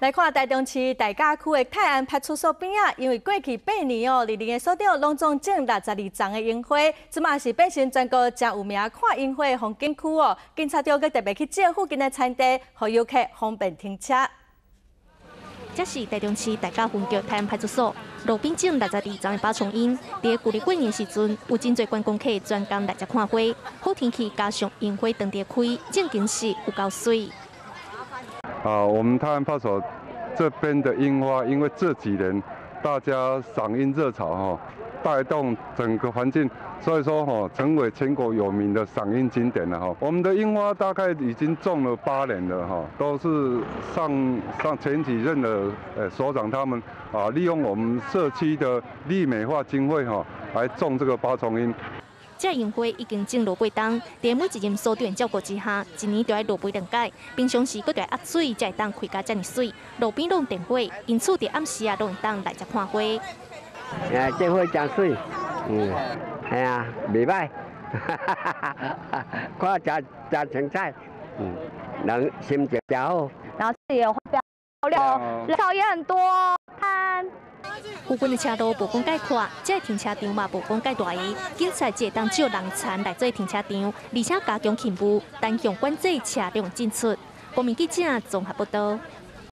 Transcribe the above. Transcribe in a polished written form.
来看台中市大甲区的泰安派出所边啊，因为过去8年哦，里面的所长拢总种62丛的樱花，即嘛是变成全国真有名看樱花的风景区哦。警察局阁特别去借附近的田地，予游客方便停车。这是台中市大甲分局泰安派出所路边种62丛的八重樱，伫旧历过年时阵，有真侪观光客专工来遮看花。好天气加上樱花长得开，真景是有够水。 啊，我们泰安派出所这边的樱花，因为这几年大家赏樱热潮哈，带动整个环境，所以说哈，成为全国有名的赏樱景点了哈。我们的樱花大概已经种了8年了哈，都是上前几任的所长他们啊，利用我们社区的绿美化经费哈，来种这个八重樱。 这樱花已经种落过冬，在每一任所长照顾之下，一年就要落2次。平常时搁要压水，才会当开甲遮尔水。路边拢点火，因此在暗时啊，拢会当来遮看花。哎，这花真水，系啊，袂歹，看真精彩，人心情真好。然后这里有花比较漂亮，人潮也很多。看。 附近的车路无讲介宽，这停车场嘛无讲介大个，警察只当借人田来做停车场，而且加强勤务，单向管制车辆进出。国民记者综合报道。